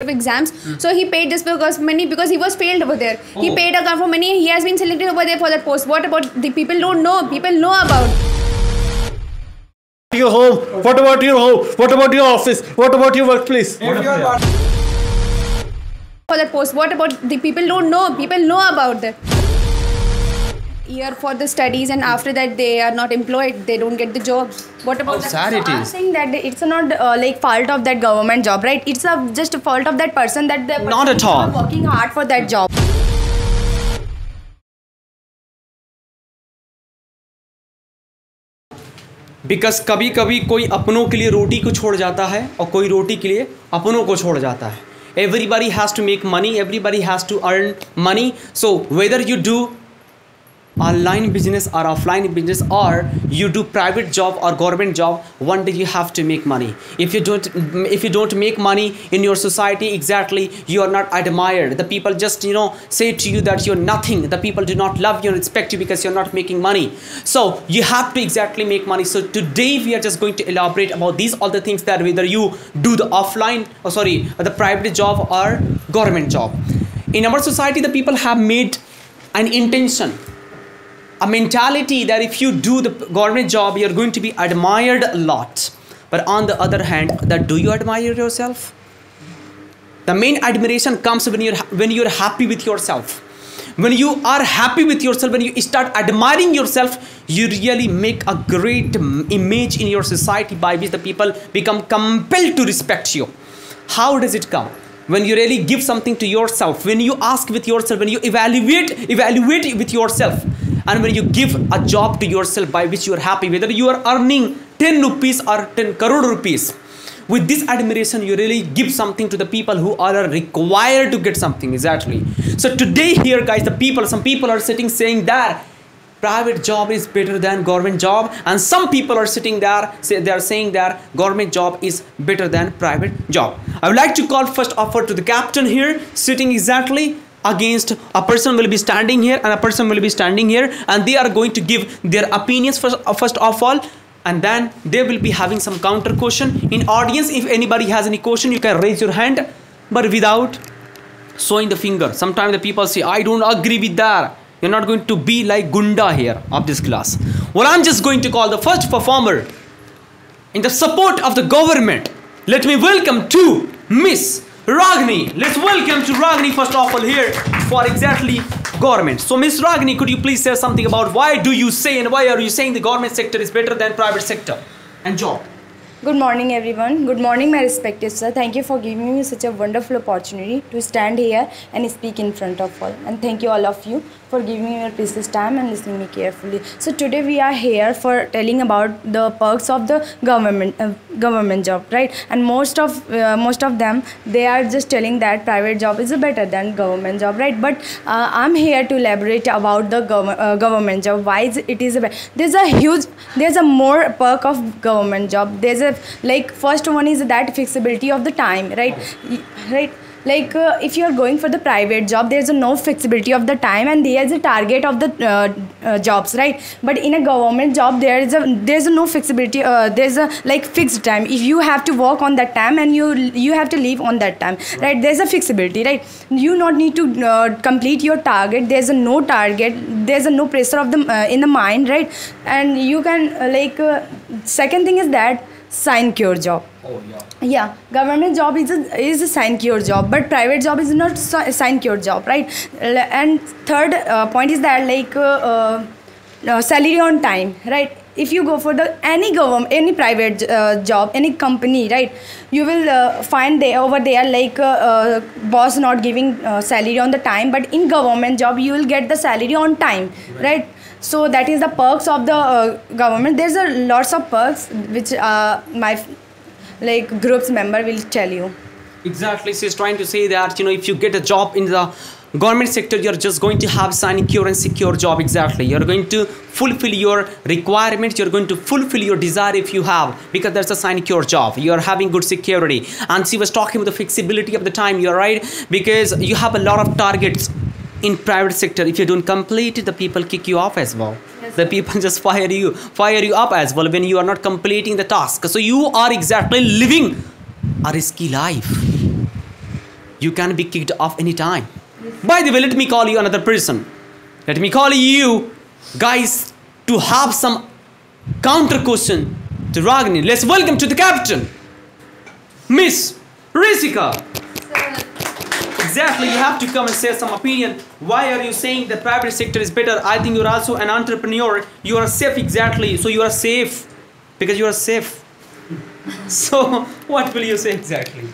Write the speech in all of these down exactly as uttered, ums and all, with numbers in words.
of exams. Mm. So he paid just because money, because he was failed over there. Oh. He paid account for money. He has been selected over there for that post. What about the people don't know? People know about your home. What about your home? What about your office? What about your workplace? What about for that post. What about the people don't know? People know about that. Year for the studies, and after that they are not employed, they don't get the jobs. What about that? Sad it is. I'm saying that it's not uh, like fault of that government job, right? It's a, just a fault of that person that the person not at all working hard for that job. Because कभी कभी कोई अपनों के लिए रोटी को छोड़ जाता है और कोई रोटी के लिए अपनों को छोड़ जाता है. Everybody has to make money. Everybody has to earn money. So whether you do online business or offline business, or you do private job or government job, one day you have to make money. If you don't, if you don't make money in your society, exactly, you are not admired. The people just, you know, say to you that you're nothing. The people do not love you and respect you because you're not making money. So you have to exactly make money. So today we are just going to elaborate about these all the things that whether you do the offline or sorry the private job or government job. In our society, the people have made an intention, a mentality that if you do the government job, you're going to be admired a lot. But on the other hand, that do you admire yourself? The main admiration comes when you're, when you're happy with yourself. When you are happy with yourself, when you start admiring yourself, you really make a great image in your society by which the people become compelled to respect you. How does it come? When you really give something to yourself, when you ask with yourself, when you evaluate, evaluate with yourself. And when you give a job to yourself by which you are happy, whether you are earning ten rupees or ten crore rupees, with this admiration, you really give something to the people who are required to get something, exactly. So today here, guys, the people, some people are sitting saying that private job is better than government job. And some people are sitting there, say, they are saying that government job is better than private job. I would like to call first offer to the captain here, sitting exactly against a person will be standing here and a person will be standing here, and they are going to give their opinions first, first of all, and then they will be having some counter question. In audience, if anybody has any question, you can raise your hand, but without showing the finger. Sometimes the people say, I don't agree with that. You're not going to be like Gunda here of this class. Well, I'm just going to call the first performer in the support of the government. Let me welcome to Miss Ragni. Let's welcome to Ragni first of all here for exactly government. So Miss Ragni, could you please say something about why do you say and why are you saying the government sector is better than private sector and job? Good morning everyone. Good morning my respected sir. Thank you for giving me such a wonderful opportunity to stand here and speak in front of all. And thank you all of you for giving me your precious time and listening me carefully. So today we are here for telling about the perks of the government uh, government job, right? And most of uh, most of them, they are just telling that private job is better than government job, right? But uh, I'm here to elaborate about the gov uh, government job. Why is it is a there's a huge there's a more perk of government job. There's a like first one is that flexibility of the time, right? Right. Like uh, if you are going for the private job, there is no flexibility of the time and there is a target of the uh, uh, jobs, right? But in a government job, there is a there is a no flexibility. Uh, there is a like fixed time. If you have to work on that time and you you have to leave on that time, right? right? There is a flexibility, right? You not need to uh, complete your target. There is a no target. There is a no pressure of the uh, in the mind, right? And you can uh, like uh, second thing is that sinecure job. Oh, yeah. Yeah, government job is a, is a sinecure job, but private job is not so, a sinecure job, right? And third uh, point is that like uh, uh, uh, salary on time, right? If you go for the any government, any private uh, job, any company, right, you will uh, find they over there like uh, uh, boss not giving uh, salary on the time. But in government job, you will get the salary on time, right? right? So that is the perks of the uh, government. There's a lots of perks which uh, my like group's member will tell you. Exactly, she's trying to say that, you know, if you get a job in the government sector, you're just going to have sinecure and secure job, exactly. You're going to fulfill your requirements, you're going to fulfill your desire if you have, because that's a sinecure job. You're having good security. And she was talking about the flexibility of the time, you're right, because you have a lot of targets. In private sector, if you don't complete it, the people kick you off as well. Yes, the people just fire you, fire you up as well when you are not completing the task. So you are exactly living a risky life. You can be kicked off any time. By the way, let me call you another person. Let me call you guys to have some counter question to Ragni. Let's welcome to the captain, Miss Rizika. Exactly, you have to come and say some opinion. Why are you saying the private sector is better? I think you're also an entrepreneur. You are safe, exactly. So you are safe because you are safe. So what will you say exactly?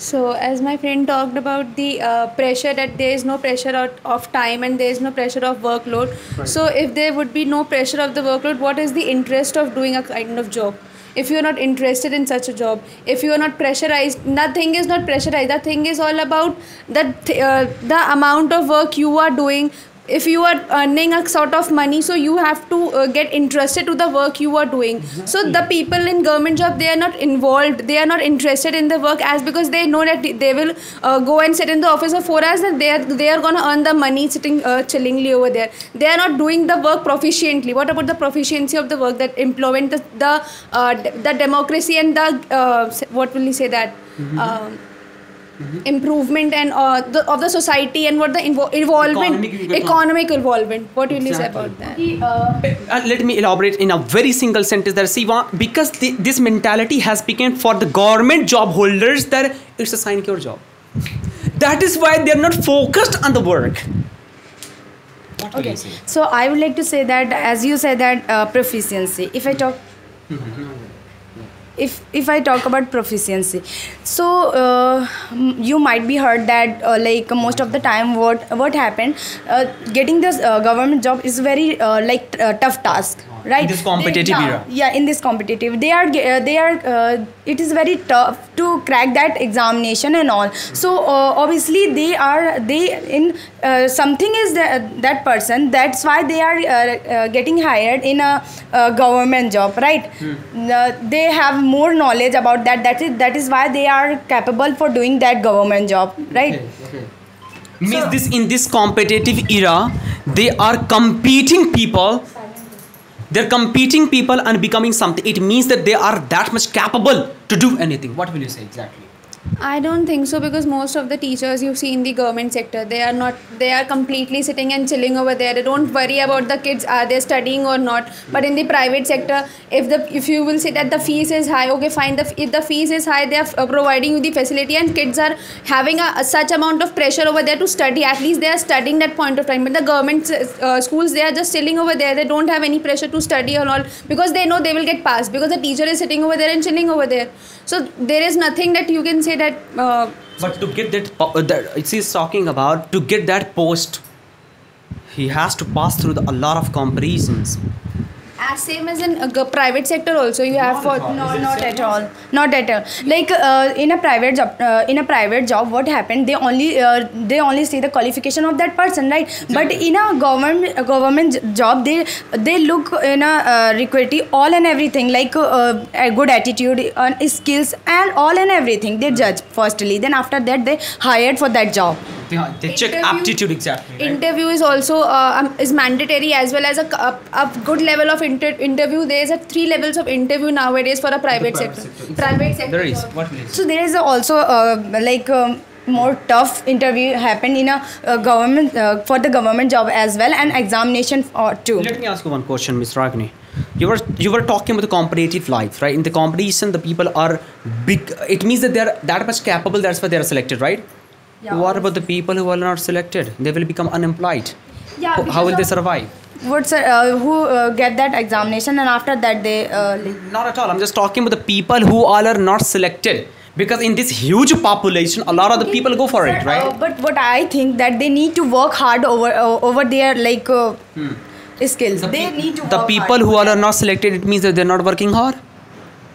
So as my friend talked about the uh, pressure, that there is no pressure out of time and there is no pressure of workload. Right. So if there would be no pressure of the workload, what is the interest of doing a kind of job? If you are not interested in such a job, if you are not pressurized, nothing is not pressurized. The thing is all about that th uh, the amount of work you are doing. If you are earning a sort of money, so you have to uh, get interested to the work you are doing. Exactly. So the people in government job, they are not involved. They are not interested in the work as because they know that they will uh, go and sit in the office for four hours and they are, they are going to earn the money sitting uh, chillingly over there. They are not doing the work proficiently. What about the proficiency of the work, that employment, the, the, uh, the democracy and the, uh, what will you say that? Mm-hmm. um, Mm-hmm. improvement and uh, the, of the society and what the invo involvement, economic, economic involvement. What will you say about that? Uh, let me elaborate in a very single sentence that see, because the, this mentality has become for the government job holders that it's a sinecure job. That is why they are not focused on the work. What okay. will you say? So I would like to say that as you say that uh, proficiency. If I talk. Mm-hmm. If, if I talk about proficiency, so uh, you might be heard that uh, like most of the time what what happened, uh, getting this uh, government job is very uh, like uh, tough task, right? In this competitive they, era. Yeah, in this competitive, they are uh, they are uh, it is very tough to crack that examination and all. So uh, obviously they are they in uh, something is the, that person. That's why they are uh, uh, getting hired in a uh, government job, right? Hmm. Uh, they have more knowledge about that. That is that is why they are capable for doing that government job, right? Okay, okay. Means so, this in this competitive era, they are competing people. They're competing people and becoming something. It means that they are that much capable to do anything. What will you say exactly? I don't think so, because most of the teachers you see in the government sector, they are not, they are completely sitting and chilling over there. They don't worry about the kids, are they studying or not. But in the private sector, if the if you will say that the fees is high, okay fine, the, if the fees is high, they are providing you the facility and kids are having a, a such amount of pressure over there to study. At least they are studying that point of time. But the government uh, schools, they are just chilling over there. They don't have any pressure to study or all, because they know they will get passed, because the teacher is sitting over there and chilling over there. So there is nothing that you can say that uh, but to get that, uh, that she's talking about, to get that post, he has to pass through the, a lot of comparisons. As same as in a private sector also, you have for no, not at all, not at all. Like uh, in a private job, uh, in a private job, what happened? They only uh, they only see the qualification of that person, right? But in a government a government job, they they look in a uh, equity, all and everything, like uh, a good attitude, uh, skills, and all and everything. They judge firstly, then after that they hired for that job. They, they check aptitude exactly. Right? Interview is also uh, um, is mandatory, as well as a, a, a good level of inter interview. There is a three levels of interview nowadays for a private, private sector. sector. Private sector. There is. What is. So there is also uh, like um, more tough interview happen in a uh, government uh, for the government job as well, and examination uh, too. Let me ask you one question, Miss Ragni. You were you were talking about the competitive life, right? In the competition, the people are big. It means that they are that much capable. That's why they are selected, right? Yeah. What about the people who are not selected? They will become unemployed. Yeah, how will they survive? What's, uh, who uh, get that examination and after that they... Uh, not at all. I'm just talking about the people who all are not selected. Because in this huge population, a lot of the okay. people go for but, it, right? Uh, but what I think that they need to work hard over, uh, over their like uh, hmm. skills. The they need to work The people hard who all are not selected, it means that they're not working hard.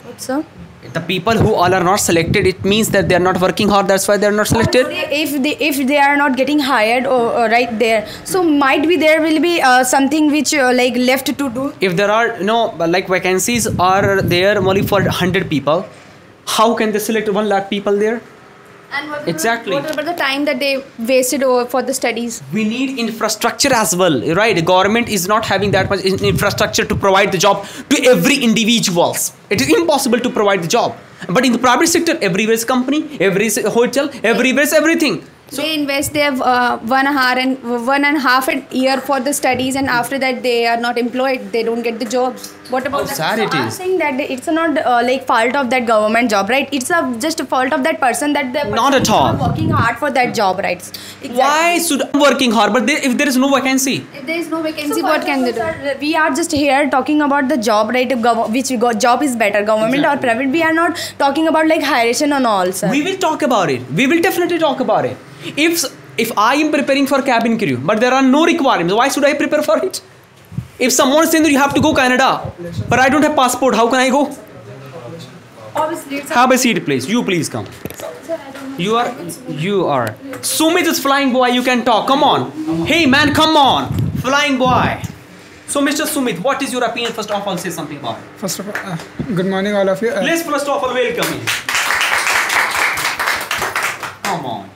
What's up? The people who all are not selected, it means that they are not working hard. That's why they are not selected. If they if they are not getting hired or, or right there, so might be there will be uh, something which uh, like left to do. If there are no like vacancies are there only for one hundred people, how can they select one lakh people there? And what exactly. What about the time that they wasted over for the studies? We need infrastructure as well, right? The government is not having that much infrastructure to provide the job to every individuals. It is impossible to provide the job. But in the private sector, everywhere is company, every hotel, everywhere is everything. So they invest their uh, one hour and one and a half an year for the studies, and after that they are not employed. They don't get the jobs. What about that? Sad it is. I'm saying that it's not uh, like fault of that government job, right? It's a just a fault of that person that the not at all working hard for that job, right? Exactly. Why should I'm working hard? But they, if there is no vacancy, if there is no vacancy, so what can they do? Sir, we are just here talking about the job, right? Which job is better, government exactly. or private? We are not talking about like hierarchy and all, sir. We will talk about it. We will definitely talk about it. If if I am preparing for cabin crew, but there are no requirements, why should I prepare for it? If someone is saying that you have to go Canada, but I don't have passport, how can I go? Obviously, have a seat, please. You please come. You are, you are. Sumit is flying boy. You can talk. Come on. Hey man, come on. Flying boy. So Mister Sumit, what is your opinion? First of all, say something about it. First of all, uh, good morning, all of you. Uh, Let's first of all welcome you. Come on.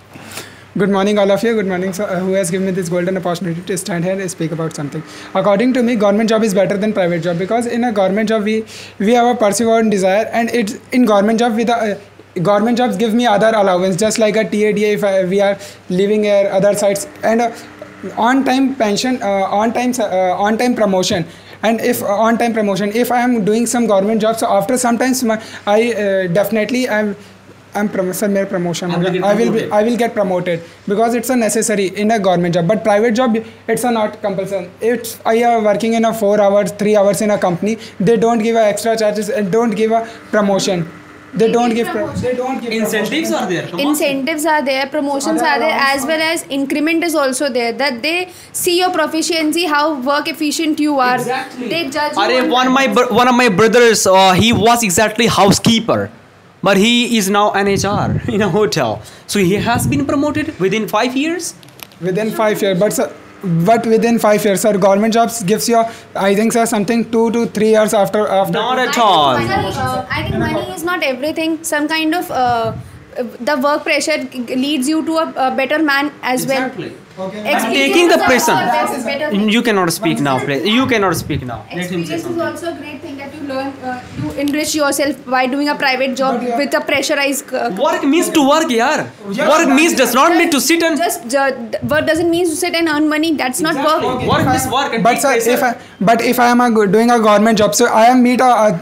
Good morning, all of you. Good morning, sir, uh, who has given me this golden opportunity to stand here and speak about something. According to me, government job is better than private job, because in a government job, we we have a pursuit and desire, and it's in government job with a, uh, government jobs give me other allowance, just like a T A D A if I, we are living here, other sites, and uh, on time pension, uh, on time uh, on time promotion. And if uh, on time promotion, if I am doing some government jobs, so after sometimes my, I uh, definitely am. I'm promotion, mere promotion. I will be, I will get promoted because it's a necessary in a government job. But private job, it's a not compulsion. It's I am working in a four hours, three hours in a company. They don't give a extra charges and don't give a promotion. They don't give. They don't give. Incentives are there. Incentives are there. Promotions are there, as well as increment is also there. That they see your proficiency, how work efficient you are. Exactly. They judge. Arey, one my one of my brothers, uh, he was exactly housekeeper. But he is now an H R in a hotel. So he has been promoted within five years? Within five years. But sir, but within five years, sir, government jobs gives you, I think, sir, something two to three years after. after. Not at all. I think, money, uh, I think money is not everything. Some kind of uh, the work pressure leads you to a, a better man as exactly. well. Exactly. Okay. I'm taking the pressure. You cannot speak now, please. You cannot speak now. Experience is also a great thing that you learn. Uh, you enrich yourself by doing a private job yeah. with a pressurized. Uh, work means to work, yaar. Yeah. Work means does not just, mean to sit and. Just uh, work doesn't mean to sit and earn money. That's exactly. not work. Okay. Work means work. And but sir, if I, but if I am a, doing a government job, so I am meet a, a,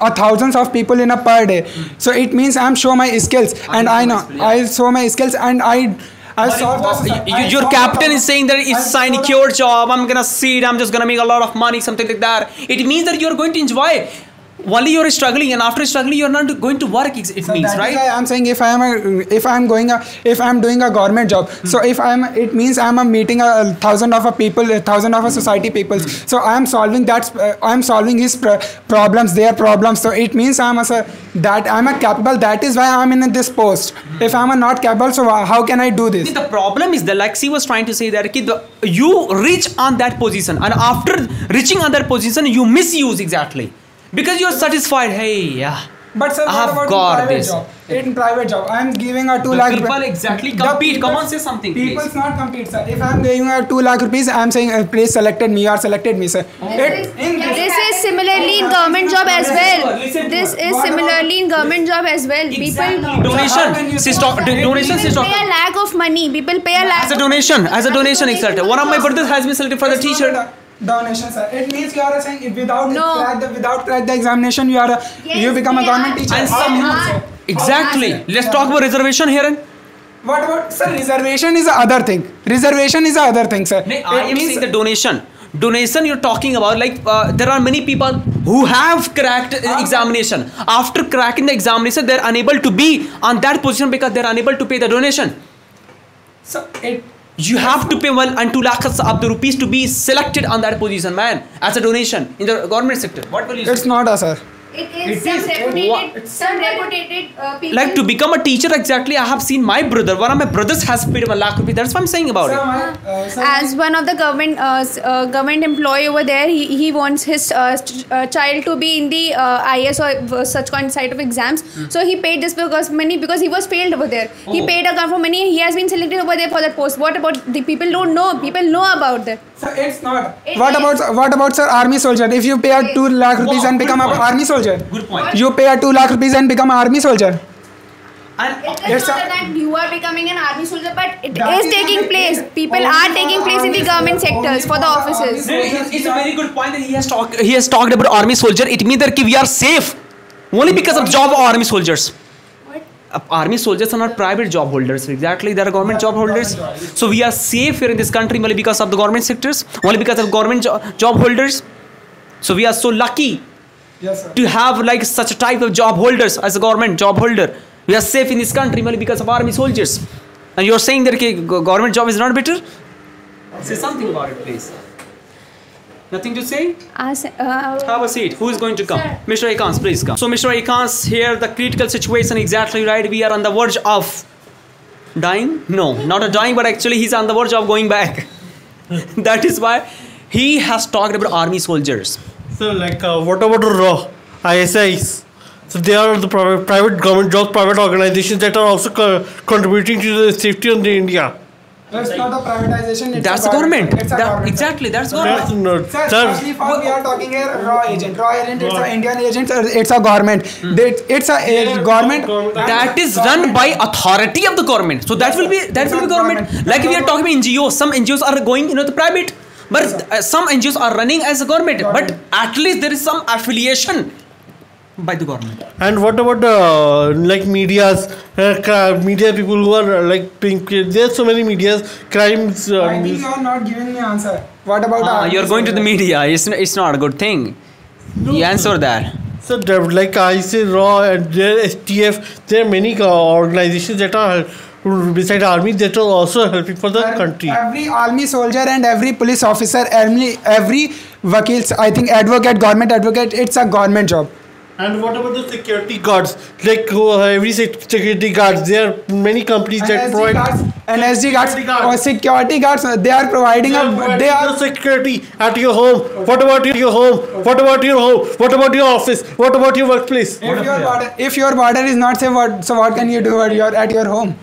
a thousands of people in a per day. Mm. So it means I am show my skills. I And I know, I saw my skills, and I, I saw was, the, you, I Your saw captain the, is saying that it's secure job. I'm gonna sit. I'm just gonna make a lot of money, something like that. It means that you're going to enjoy. Only you're struggling, and after struggling, you're not going to work. It so means, right? I'm saying if I'm a, if I'm going a, if I'm doing a government job. Mm-hmm. So if I'm, it means I'm a meeting a thousand of a people, a thousand of a society people. Mm-hmm. So I'm solving that. Uh, I'm solving his pr problems, their problems. So it means I'm a that I'm a capable. That is why I'm in this post. Mm-hmm. If I'm a not capable, so how can I do this? The problem is the like she was trying to say that the, you reach on that position, and after reaching on that position, you misuse exactly. Because you're satisfied, hey, yeah. But sir, what about got in private job? In private job, I'm giving a two the lakh. People exactly compete. People, come on, say something. People's please. Not compete, sir. If I'm giving a two lakh rupees, I'm saying uh, please selected me or selected me, sir. Oh. It, this, is, in this, this is similarly in government job as well. This is similarly in government job as well. People donation, sister, donation, sister. Pay a lack of money. People pay a lack. As a donation, as a donation, exactly. One of my brothers has been selected for the T-shirt. Donation, sir. It means you are saying without no. crack the without crack the examination, you are a, yes, you become a government are. Teacher. And somehow, exactly. Let's yeah. talk about reservation here. And what about sir? Reservation is another thing. Reservation is another thing, sir. No, I am saying the donation. Donation you're talking about, like uh, there are many people who have cracked uh, examination. After cracking the examination, they're unable to be on that position because they're unable to pay the donation. So it. You have to pay one and two lakhs of the rupees to be selected on that position, man, as a donation in the government sector. What will you say? It's not a sir. It is, it is reputed, some reputed uh, people. Like to become a teacher, exactly. I have seen my brother. One of my brothers has paid one lakh rupees. That's what I'm saying about sir, it. Uh, sir, As one of the government uh, uh, government employee over there, he, he wants his uh, uh, child to be in the uh, I A S or such kind side of exams. Mm. So he paid this because money because he was failed over there. Oh. He paid a lot of money. He has been selected over there for that post. What about the people don't know? People know about that. So it's not. It what is. about what about sir army soldier? If you pay a two lakh rupees wow, and become an army soldier, good point. You pay a two lakh rupees and become an army soldier. And it is not a, that you are becoming an army soldier, but it is, is taking place. Is People are taking place in the government sectors for the offices. It's a very good point that he has talked. He has talked about army soldier. It means that we are safe only because of job or army soldiers. Army soldiers are not private job holders. Exactly, they are government job holders. So we are safe here in this country only because of the government sectors, only because of government jo job holders. So we are so lucky yes, to have like such a type of job holders as a government job holder. We are safe in this country only because of army soldiers. And you are saying that okay, government job is not better? Say something about it, please. Nothing to say? As, uh, Have a seat. Who is going to come? Sir. Mister Aikans, please come. So Mister Aikans, here the critical situation exactly right. We are on the verge of dying. No, not a dying, but actually he's on the verge of going back. That is why he has talked about army soldiers. So like uh, what about RAW, I A S? So they are the private, private government jobs, private organizations that are also co contributing to the safety of the India. That's not a privatization. It's that's a government. government. It's a that, government. Exactly, that's government. That's sir, especially for we are talking here raw agent. Raw agent, it's an Indian agent. It's a government. Hmm. They, it's a yeah, government that is government. run by authority of the government. So that will be that it's will be government. government. Like we are talking about N G Os. Some N G Os are going, you know, the private, but uh, some N G Os are running as a government. government. But at least there is some affiliation by the government. And what about the uh, like medias, uh, media people who are uh, like being, there's so many medias, crimes. Uh, I think you are not giving me answer. What about ah, the? You are going to the media. It's it's not a good thing. No, you answer that. So like I say, RAW and their S T F, there are many uh, organizations that are beside army that are also helping for the and country. Every army soldier and every police officer, every every wakil, I think advocate, government advocate, it's a government job. And what about the security guards? Like uh, every security guards, there are many companies N S G that provide guards, N S G guards, security guards. Or security guards. They are providing they are a providing they are the security at your home. Okay. What about your home? Okay. What about your home? What about your office? What about your workplace? If what your border, if your border is not safe, what, so what can you do at your at your home?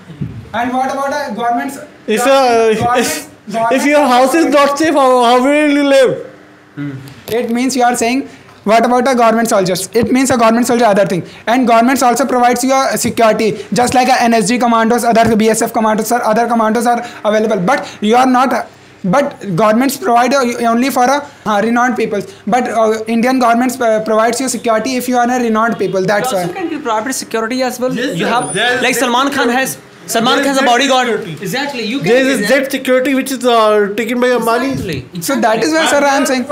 And what about a government's? If government, uh, government, if, government, if your house is not safe, how, how will you live? Hmm. It means you are saying. What about a government soldiers? It means a government soldier other thing. And governments also provides you a security. Just like a N S G commandos, other B S F commandos or other commandos are available. But you are not, but governments provide only for a uh, renowned people. But uh, Indian governments uh, provides you security if you are a renowned people. That's why. You also can be private security as well. Yes, you have, like Salman Khan has, Salman Khan has a bodyguard. Security. Exactly. You can there is that security which is uh, taken by Ambani. Exactly. Exactly. So that is where, sir, I am saying.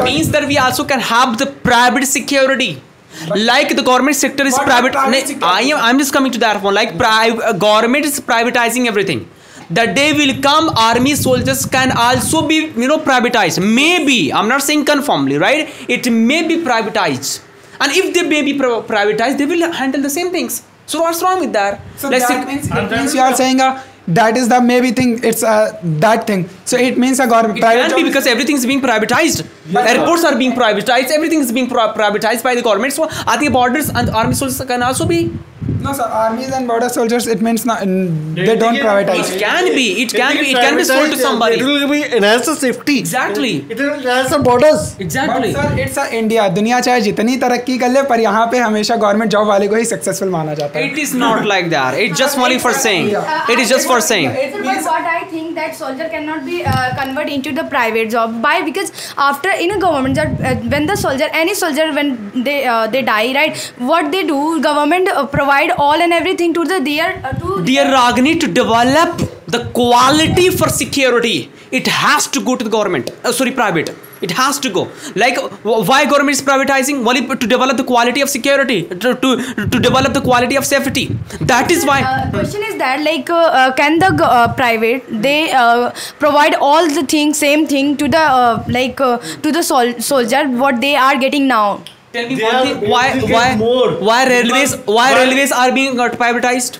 It means that we also can have the private security. But like the government sector is private. private I am I'm just coming to that one. Like uh, government is privatizing everything. The day will come, army soldiers can also be, you know, privatized. Maybe. I'm not saying confirmly, right? It may be privatized. And if they may be privatized, they will handle the same things. So what's wrong with that? So Let's that means, it means you are saying uh, that is the maybe thing, it's uh, that thing. So it means a government. It can be because everything is being privatized. Yes, Airports sir. are being privatized. Everything is being privatized by the government. So are the borders and army soldiers can also be? No sir, armies and border soldiers, it means not, they don't privatize. It can be, it can be, it can be sold to somebody. It will be enhance the safety. Exactly. It will enhance the borders. Exactly. But sir, it's a India. Dunia chahe jitni tarakki kar le, par yahan pe hamesha government job wale ko hi successful mana jata hai. It is not like that. It's just only for saying. It is just for saying. Sir, but what I think that soldier cannot be uh, converted into the private job. Why? Because after in a government job, uh, when the soldier, any soldier when they uh, they die, right? What they do, government uh, provide all and everything to the dear uh, to dear Ragni to develop the quality for security. It has to go to the government. Uh, sorry, private. It has to go. Like why government is privatizing? Well, to develop the quality of security, to to, to develop the quality of safety. That is why. Uh, question is that like uh, uh, can the uh, private they uh, provide all the things, same thing to the uh, like uh, to the sol soldier what they are getting now? Tell me one thing, why, why, why railways, why railways are being privatized?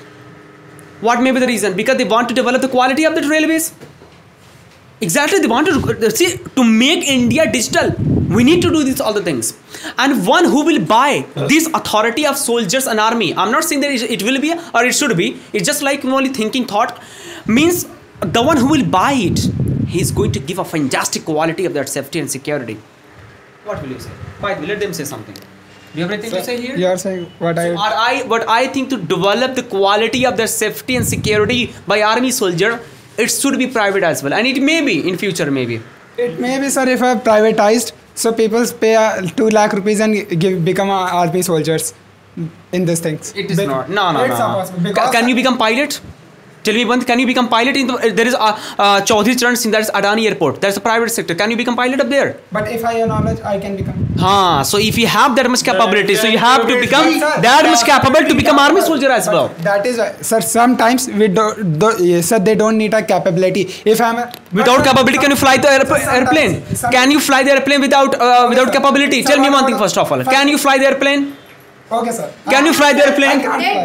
What may be the reason? Because they want to develop the quality of the railways. Exactly, they want to see to make India digital. We need to do these all the things. And one who will buy this authority of soldiers and army. I'm not saying that it will be or it should be. It's just like only thinking thought means the one who will buy it, he is going to give a fantastic quality of that safety and security. What will you say? Fine, let them say something. Do you have anything so, to say here? You are saying what I... So I what I think to develop the quality of the safety and security by army soldier, it should be private as well. And it may be in future, maybe. It may be, sir, if I privatized, so people pay uh, two lakh rupees and give, become uh, army soldiers in these things. It is but not. No, no, it's no. no. Ca can you become pilot? Tell me, Bandh, can you become pilot? In the, uh, there is uh, uh, Chaudhary Charan Singh, that is Adani Airport. That's a private sector. Can you become pilot up there? But if I have knowledge, I can become. Ha, so if you have that much capability, yeah, so you have to become sir, that yeah, much capable yeah, to become yeah, army soldier as well. That is, uh, sir, sometimes we do, do, yes, sir, they don't need a capability. If I'm a, without capability, can you fly the aer sir, airplane? Can you fly the airplane without uh, without sir, capability? Sir, Tell me one thing first of all. Can you fly the airplane? Okay, sir. Can I you fly the airplane?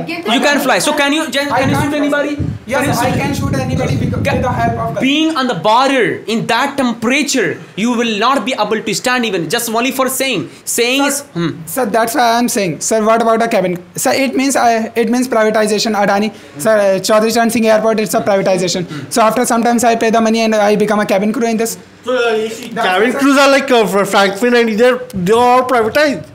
You can fly. So can you, can you shoot anybody? Yes, I can shoot anybody with the help of guns. Being on the barrier in that temperature, you will not be able to stand even just only for saying. Saying sir, is hmm. Sir, that's what I am saying. Sir, what about a cabin? Sir, it means I, it means privatization. Adani, mm-hmm. sir, uh, Chaudhary Charan Singh Airport, it's a privatization. Mm-hmm. So after sometimes I pay the money and I become a cabin crew in this. So uh, cabin crews are like uh, Franklin and they they are all privatized.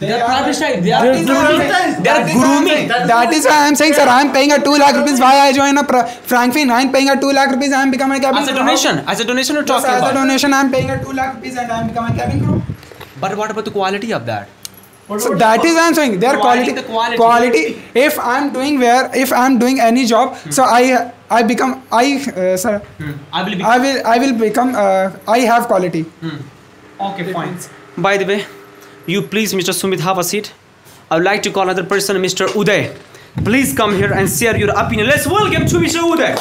They, they are privatized. They are, they are grooming. That is why I am saying, sir, I am paying a two lakh rupees. Why I join a Franklin? I am paying a two lakh rupees. I am becoming a cabin crew. As a donation. As a donation or talking about? As a donation, I am paying a two lakh rupees and I am becoming a cabin crew. But what about the quality of that? So that is what I am saying. They are quality. Quality. If I am doing where, if I am doing any job, so I I become, I, uh, sir, I will, I will, I will become, uh, I have quality. Okay, fine. By the way, you please, Mister Sumit, have a seat. I would like to call another person, Mister Uday. Please come here and share your opinion. Let's welcome to Mister Uday.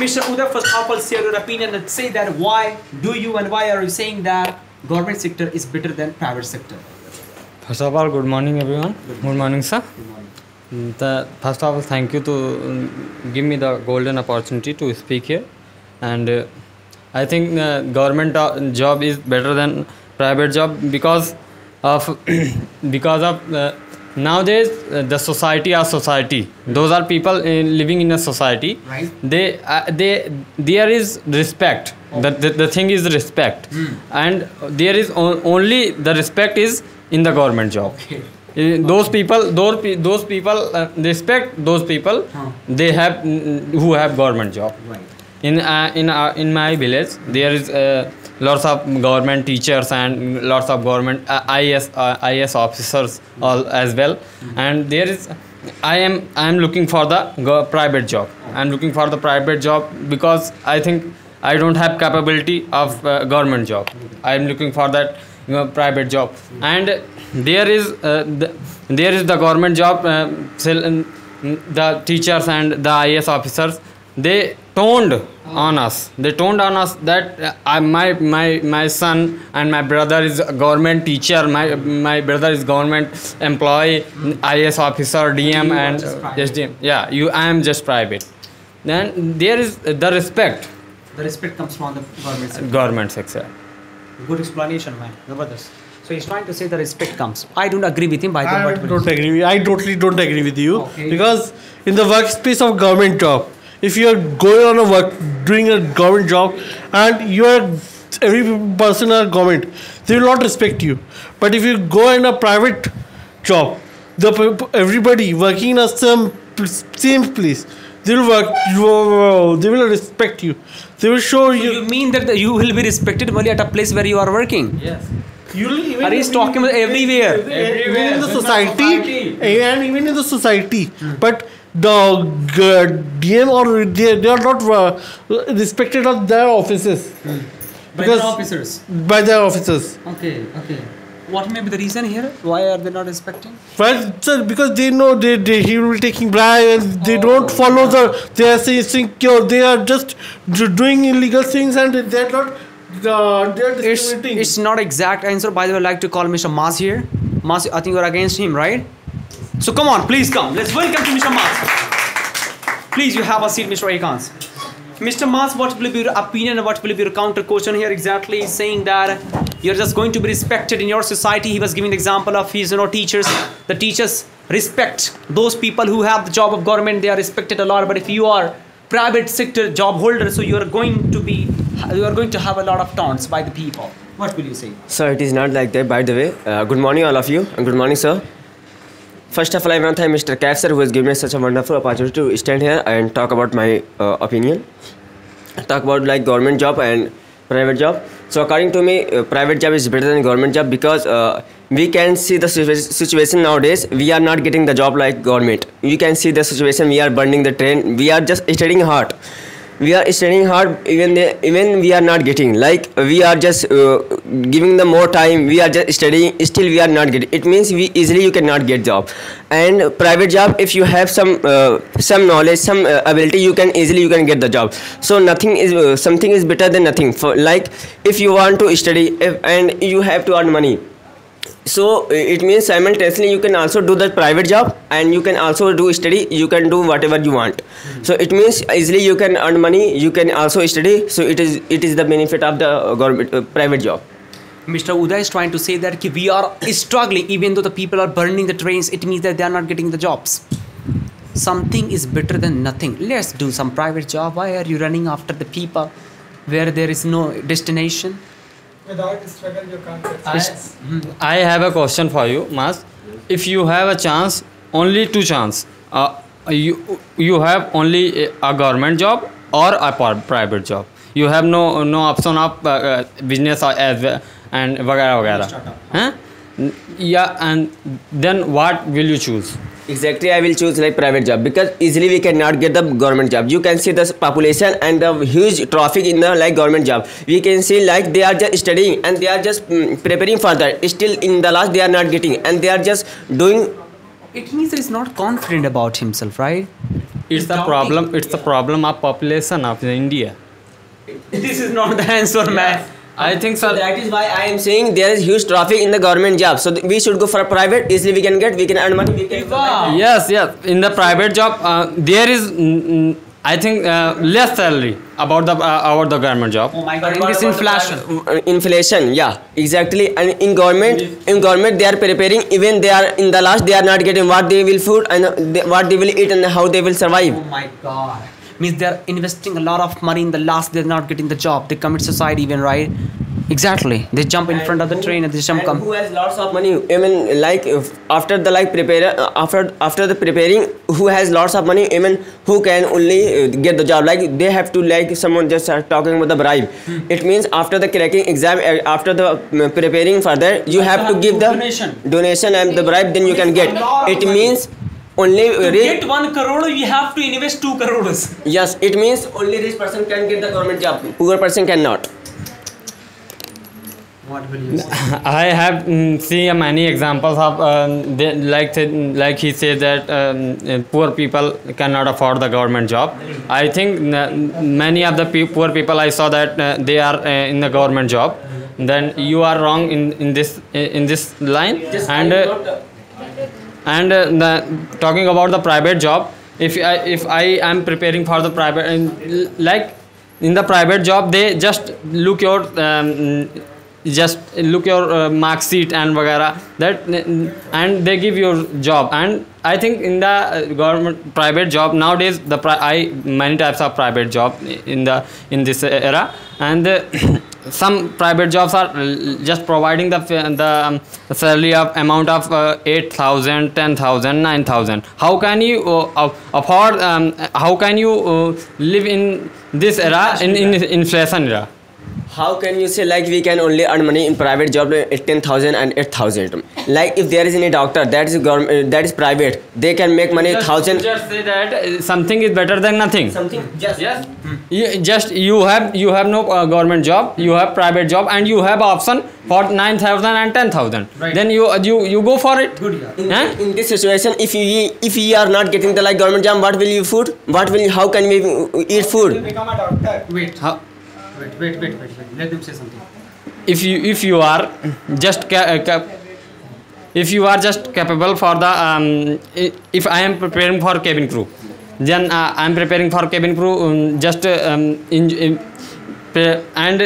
Mister Uday, first of all, share your opinion and say that why do you and why are you saying that government sector is better than private sector? First of all, good morning, everyone. Good morning, good morning sir. Good morning. The, first of all, thank you to give me the golden opportunity to speak here. And uh, I think uh, government job is better than private job because of because of uh, nowadays uh, the society are society. Those are people uh, living in a society. Right. They uh, they there is respect. Okay. The, the the thing is respect, mm. and there is only the respect is in the government job. Okay. Uh, those okay. people, those pe those people uh, respect those people. Huh. They have who have government job. Right. In uh, in uh, in my village there is. Uh, Lots of government teachers and lots of government uh, I A S uh, I A S officers mm-hmm. all as well, mm-hmm. and there is. I am I am looking for the go private job. Okay. I am looking for the private job because I think I don't have capability of uh, government job. Okay. I am looking for that you know, private job, mm-hmm. and there is uh, the, there is the government job. Uh, the teachers and the I A S officers, they toned on us. They toned on us that uh, my my my son and my brother is a government teacher. My my brother is government employee, I A S officer, D M, and S D M. Yeah, you. I am just private. Then there is the respect. The respect comes from the government sector. Government sector. Good explanation, man. Zabardast. So he's trying to say the respect comes. I don't agree with him. By the way, I don't agree. I totally don't agree with you okay. because in the workspace of government job. If you are going on a work, doing a government job, and you are every person in a government, they will not respect you. But if you go in a private job, the everybody working in a same same place, they will work. They will respect you. They will show so you. You mean that you will be respected only at a place where you are working? Yes. You'll are he's talking about everywhere. everywhere, even in the society, and even in the society, hmm. but. The uh, D M or they, they are not uh, respected of their offices. Hmm. By their officers? By their officers. Okay, okay. What may be the reason here? Why are they not respecting? Well, sir, because they know they, they he will be taking bribe and they oh, don't follow yeah. the... They are saying, secure, they are just doing illegal things and they are not... Uh, they are discriminating. It's, it's not exact answer. By the way, I like to call Mister Mas here. Mas, I think you are against him, right? So come on, please come. Let's welcome to Mister Mas. Please, you have a seat, Mister Aikans. Mister Mas, what will be your opinion and what will be your counter question here exactly? Saying that you're just going to be respected in your society. He was giving the example of his, you know, teachers. The teachers respect those people who have the job of government, they are respected a lot. But if you are private sector job holder, so you are going to be, you are going to have a lot of taunts by the people. What will you say? Sir, it is not like that, by the way. Uh, good morning all of you, and good morning sir. First of all, I want to thank Mister Kaif sir, who has given me such a wonderful opportunity to stand here and talk about my uh, opinion. Talk about like government job and private job. So according to me, uh, private job is better than government job, because uh, we can see the situation nowadays. We are not getting the job like government. You can see the situation. We are burning the train. We are just studying hard. We are studying hard. Even they, even we are not getting. Like we are just uh, giving them more time. We are just studying. Still we are not getting. It means we easily you cannot get job. And private job, if you have some uh, some knowledge, some uh, ability, you can easily you can get the job. So nothing is uh, something is better than nothing. For like if you want to study if, and you have to earn money. So it means simultaneously you can also do the private job and you can also do study, you can do whatever you want. Mm-hmm. So it means easily you can earn money, you can also study. So it is it is the benefit of the government uh, private job. Mister Uday is trying to say that we are struggling even though the people are burning the trains. It means that they are not getting the jobs. Something is better than nothing. Let's do some private job. Why are you running after the people where there is no destination? Without struggle, you can't success. I, I have a question for you, Mas. Yes. If you have a chance, only two chance. Uh, you you have only a, a government job or a private job. You have no no option of uh, business as well and vagara vagara. Huh? Yeah, and then what will you choose? Exactly, I will choose like private job, because easily we cannot get the government job. You can see the population and the huge traffic in the like government job. We can see like they are just studying and they are just mm, preparing for that. Still in the last they are not getting and they are just doing. It means he's not confident about himself, right? It's the problem. It's the problem of population of India. This is not the answer, man. I think so. So that is why I am saying there is huge traffic in the government job. So we should go for a private. Easily we can get, we can earn money. We can wow. Yes, yes. In the private job, uh, there is, mm, I think, uh, less salary about the uh, about the government job. Oh my God! In this inflation, inflation. Yeah, exactly. And in government, in government, they are preparing. Even they are in the last, they are not getting what they will food and they, what they will eat and how they will survive. Oh my God. Means they are investing a lot of money in the last, they are not getting the job, they commit suicide even, right? Exactly, they jump in and front of the who, train and they jump and come. Who has lots of money? I mean, like if after the like prepare after after the preparing, who has lots of money? I mean, who can only get the job? Like they have to like someone just start talking about the bribe. Hmm. It means after the cracking exam, after the preparing further, you have, have to have give the donation, donation and the bribe. Then you can get. It means. Only to get one crore, we have to invest two crores. Yes, it means only rich person can get the government job. Poor person cannot. What will you say? I have um, seen many examples of um, they, like like he said that um, poor people cannot afford the government job. I think many of the pe poor people I saw that uh, they are uh, in the government job. Then you are wrong in in this in this line. Yes, and. Uh, And uh, the, talking about the private job, if I if I am preparing for the private, and like in the private job, they just look your um, just look your uh, mark sheet and vagara that, and they give your job. And I think in the government private job nowadays, the pri I many types of private job in the in this era, and the some private jobs are just providing the the um, salary of amount of uh, eight thousand, ten thousand, nine thousand. How can you uh, afford? Um, how can you uh, live in this era, in, in inflation era? How can you say like we can only earn money in private job at ten thousand and eight thousand? Like if there is any doctor that is government, that is private, they can make money just, thousand. Just say that something is better than nothing. Something just yes. Hmm. You, just you have you have no uh, government job, you have private job, and you have option for nine thousand and ten thousand. Right. Then you you you go for it. Good. Yeah. In, huh? in this situation, if you if you are not getting the like government job, what will you food? What will you, how can we eat food? How can you become a doctor? Wait. How? Wait, wait, wait, wait, wait. Let them say something. If you if you are just ca cap if you are just capable for the um, if I am preparing for cabin crew, then uh, I am preparing for cabin crew um, just um, in, in and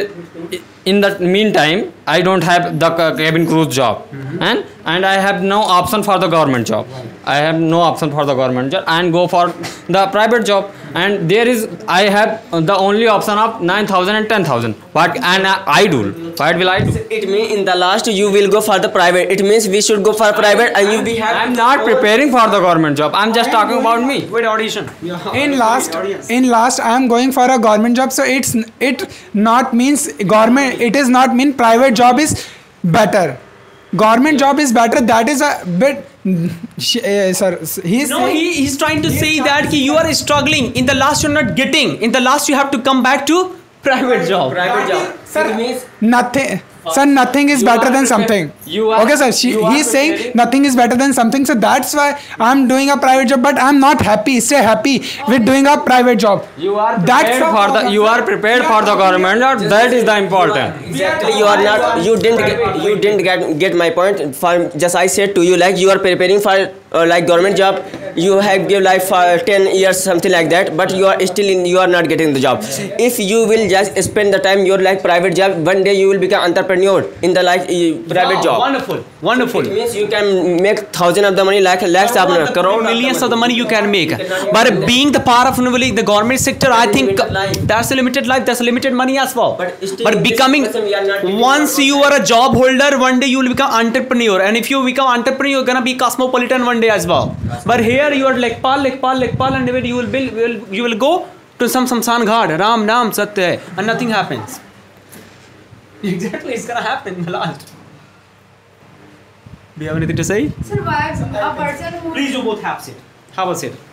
in the meantime I don't have the cabin crew job. Mm-hmm. and and I have no option for the government job. I have no option for the government job and go for the private job. And there is, I have the only option of nine thousand and ten thousand. What and I do? What will I do? It means in the last you will go for the private. It means we should go for private and you we have. I'm not preparing for the government job. I'm just talking about me. With audition. Yeah. In last, in last, I am going for a government job. So it's it not means government. It is not mean private job is better. Government job is better. That is a bit. Uh, sir, he's no, he, he's trying to he's say that ki you are struggling. In the last, you're not getting. In the last, you have to come back to private job. Private job. Sir, it means nothing. Sir, nothing is better than something. You are, okay, sir. She, you he's saying nothing is better than something. So that's why I'm doing a private job. But I'm not happy. Stay happy with doing a private job. You are prepared for the. You are prepared for the government job. That is the important. Exactly. You are not. You didn't. Get, you didn't get get my point. For just I said to you like you are preparing for uh, like government job. You have give life for ten years something like that. But you are still in. You are not getting the job. If you will just spend the time your like private job, one day you will become entrepreneur in the like uh, private wow, job. Wonderful, wonderful. It means you can make thousand of the money, like lakhs of the crore, millions of the money you can make. But being the part of the government sector, I think that's a limited life. That's a limited money as well. But, but becoming once you are a job holder, one day you will become entrepreneur. And if you become entrepreneur, you're gonna be cosmopolitan one day as well. But here you are like pal, like pal, like pal, and you will build, you will go to some samshan ghat, Ram, Nam, Satya, and nothing happens. Exactly, it's gonna happen in the last. Do you have anything to say? Sir, why a person who... Please, you both have a seat. Have a seat.